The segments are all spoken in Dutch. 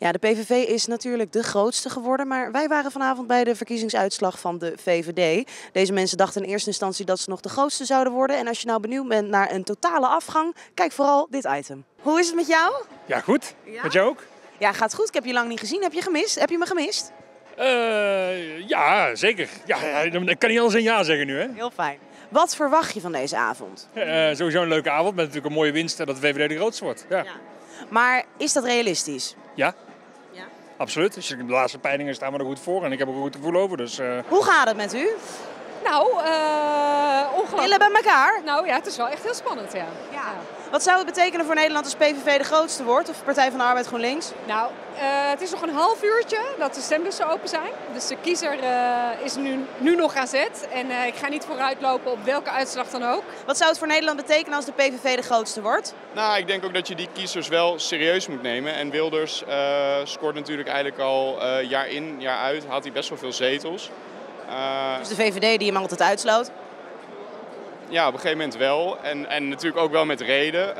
Ja, de PVV is natuurlijk de grootste geworden, maar wij waren vanavond bij de verkiezingsuitslag van de VVD. Deze mensen dachten in eerste instantie dat ze nog de grootste zouden worden. En als je nou benieuwd bent naar een totale afgang, kijk vooral dit item. Hoe is het met jou? Ja, goed. Ja? Met jou ook? Ja, gaat goed. Ik heb je lang niet gezien. Heb je gemist? Heb je me gemist? Ja, zeker. Ja, ik kan niet anders dan ja zeggen nu, hè? Heel fijn. Wat verwacht je van deze avond? Sowieso een leuke avond met natuurlijk een mooie winst en dat de VVD de grootste wordt. Ja. Ja. Maar is dat realistisch? Ja. Absoluut. Dus de laatste peilingen staan we er goed voor en ik heb er goed gevoel over. Dus, Hoe gaat het met u? Nou, ongelooflijk. Willen bij elkaar? Nou ja, het is wel echt heel spannend, ja. Ja. Wat zou het betekenen voor Nederland als PVV de grootste wordt? Of Partij van de Arbeid GroenLinks? Nou, het is nog een half uurtje dat de stembussen open zijn. Dus de kiezer is nu nog aan zet. En ik ga niet vooruitlopen op welke uitslag dan ook. Wat zou het voor Nederland betekenen als de PVV de grootste wordt? Nou, ik denk ook dat je die kiezers wel serieus moet nemen. En Wilders scoort natuurlijk eigenlijk al jaar in, jaar uit. Haalt hij best wel veel zetels. Dus de VVD die hem altijd uitsloot? Ja, op een gegeven moment wel. En natuurlijk ook wel met reden.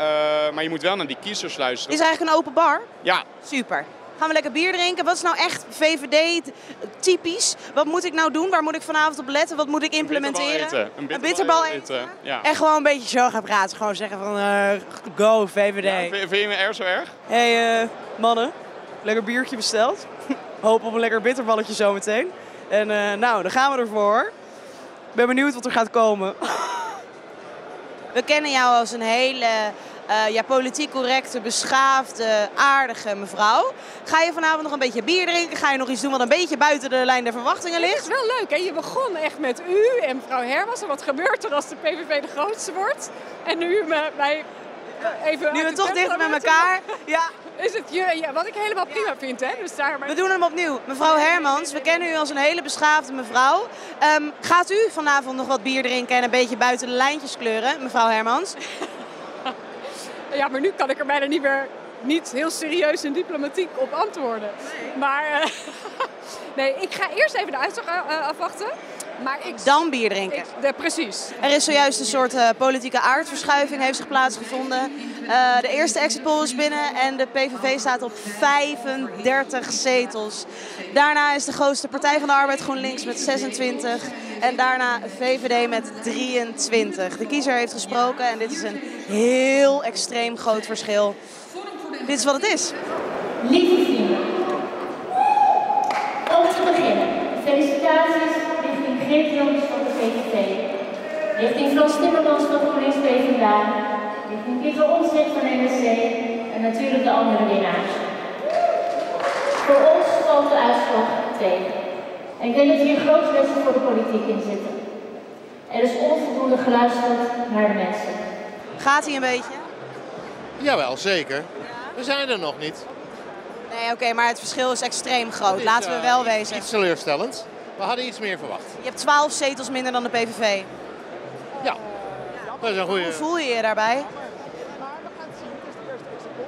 Maar je moet wel naar die kiezers luisteren. Is eigenlijk een open bar? Ja. Super. Gaan we lekker bier drinken? Wat is nou echt VVD-typisch? Wat moet ik nou doen? Waar moet ik vanavond op letten? Wat moet ik implementeren? Een bitterbal eten. Ja. En gewoon een beetje zo gaan praten. Gewoon zeggen van go VVD. Ja, vind je me erg zo erg? Hé, mannen. Lekker biertje besteld. Hoop op een lekker bitterballetje zometeen. En nou, daar gaan we ervoor. Ik ben benieuwd wat er gaat komen. We kennen jou als een hele politiek correcte, beschaafde, aardige mevrouw. Ga je vanavond nog een beetje bier drinken? Ga je nog iets doen wat een beetje buiten de lijn der verwachtingen ligt? Het is wel leuk, hè? Je begon echt met u en mevrouw Hermans. En wat gebeurt er als de PVV de grootste wordt? En nu wij even... Nu we toch dicht bij elkaar... Ja. Is het ja, wat ik helemaal prima vind, hè? Dus daar maar... We doen hem opnieuw. Mevrouw Hermans, we kennen u als een hele beschaafde mevrouw. Gaat u vanavond nog wat bier drinken en een beetje buiten de lijntjes kleuren, mevrouw Hermans? Ja, maar nu kan ik er bijna niet meer heel serieus en diplomatiek op antwoorden. Nee. Maar nee, ik ga eerst even de uitslag afwachten. Maar dan bier drinken. Precies. Er is zojuist een soort politieke aardverschuiving heeft zich plaatsgevonden. De eerste exit poll is binnen en de PVV staat op 35 zetels. Daarna is de grootste Partij van de Arbeid GroenLinks met 26. En daarna VVD met 23. De kiezer heeft gesproken en dit is een heel extreem groot verschil. Dit is wat het is. Lieve vrienden, om te beginnen, felicitaties richting Geert Wilders van de VVD, richting Frans Timmermans van GroenLinks PvdA, richting Dilan Yesilgöz van NSC en natuurlijk de andere winnaars. Voor ons valt de uitslag tegen. En ik denk dat hier grote lessen voor de politiek in zitten. Er is onvoldoende geluisterd naar de mensen. Gaat hij een beetje? Jawel, zeker. We zijn er nog niet. Nee, oké, maar het verschil is extreem groot. Is, laten we wel wezen. Iets teleurstellend. We hadden iets meer verwacht. Je hebt 12 zetels minder dan de PVV. Ja, dat is een goede. Hoe voel je je daarbij?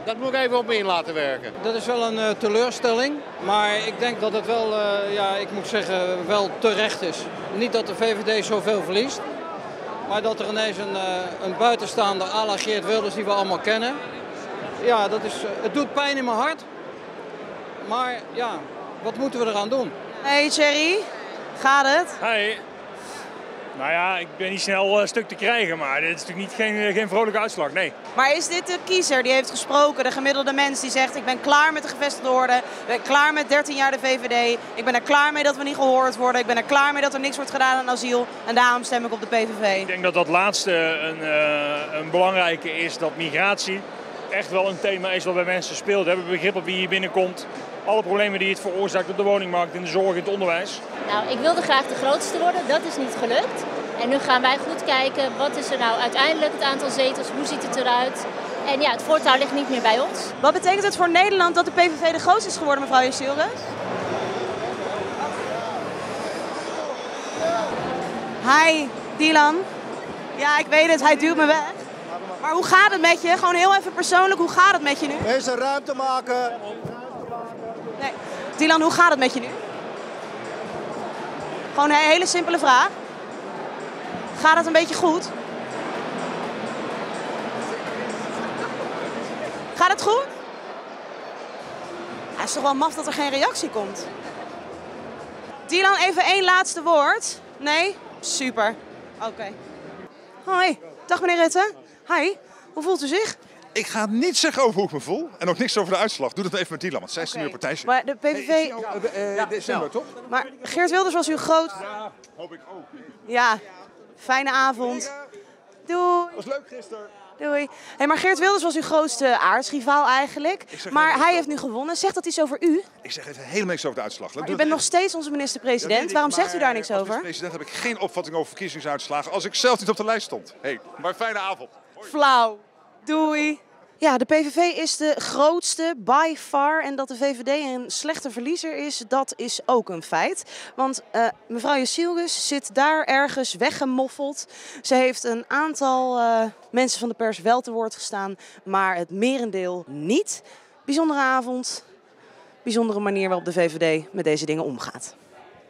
Dat moet ik even op me in laten werken. Dat is wel een teleurstelling, maar ik denk dat het wel, ik moet zeggen, wel terecht is. Niet dat de VVD zoveel verliest, maar dat er ineens een buitenstaander à la Geert Wilders die we allemaal kennen. Ja, dat is, het doet pijn in mijn hart. Maar ja, wat moeten we eraan doen? Hey Thierry, gaat het? Hey. Nou ja, ik ben niet snel een stuk te krijgen, maar dit is natuurlijk niet geen vrolijke uitslag, nee. Maar is dit de kiezer die heeft gesproken, de gemiddelde mens die zegt ik ben klaar met de gevestigde orde, ik ben klaar met 13 jaar de VVD, ik ben er klaar mee dat we niet gehoord worden, ik ben er klaar mee dat er niks wordt gedaan aan asiel en daarom stem ik op de PVV? Ik denk dat dat laatste een belangrijke is, dat migratie echt wel een thema is wat bij mensen speelt. We hebben begrip op wie hier binnenkomt. Alle problemen die het veroorzaakt op de woningmarkt, in de zorg, in het onderwijs. Nou, ik wilde graag de grootste worden. Dat is niet gelukt. En nu gaan wij goed kijken, wat is er nou uiteindelijk het aantal zetels, hoe ziet het eruit? En ja, het voortouw ligt niet meer bij ons. Wat betekent het voor Nederland dat de PVV de grootste is geworden, mevrouw Yesilgöz? Hi, Dylan. Ja, ik weet het, hij duwt me weg. Maar hoe gaat het met je? Gewoon heel even persoonlijk, hoe gaat het met je nu? Deze ruimte maken. Nee. Dilan, hoe gaat het met je nu? Gewoon een hele simpele vraag. Gaat het een beetje goed? Gaat het goed? Het is toch wel maf dat er geen reactie komt. Dilan, even één laatste woord. Nee? Super. Oké. Hoi. Dag meneer Rutte. Hi. Hoe voelt u zich? Ik ga niets zeggen over hoe ik me voel en ook niks over de uitslag. Doe dat even met Dylan, want zij is nu een partijchef. Maar de PVV... december, toch? Maar Geert Wilders was uw groot... Ja, hoop ik ook. Ja, fijne avond. Doei. Was leuk gisteren. Doei. Hey, maar Geert Wilders was uw grootste aardsrivaal eigenlijk. Maar hij heeft nu gewonnen. Zegt dat iets over u? Ik zeg even helemaal niks over de uitslag. U bent nog steeds onze minister-president. Ja, waarom zegt u daar niks over? Als minister-president heb ik geen opvatting over verkiezingsuitslagen als ik zelf niet op de lijst stond. Hey, maar fijne avond. Hoi. Flauw. Doei. Ja, de PVV is de grootste, by far. En dat de VVD een slechte verliezer is, dat is ook een feit. Want mevrouw Yesilgöz zit daar ergens weggemoffeld. Ze heeft een aantal mensen van de pers wel te woord gestaan, maar het merendeel niet. Bijzondere avond, bijzondere manier waarop de VVD met deze dingen omgaat.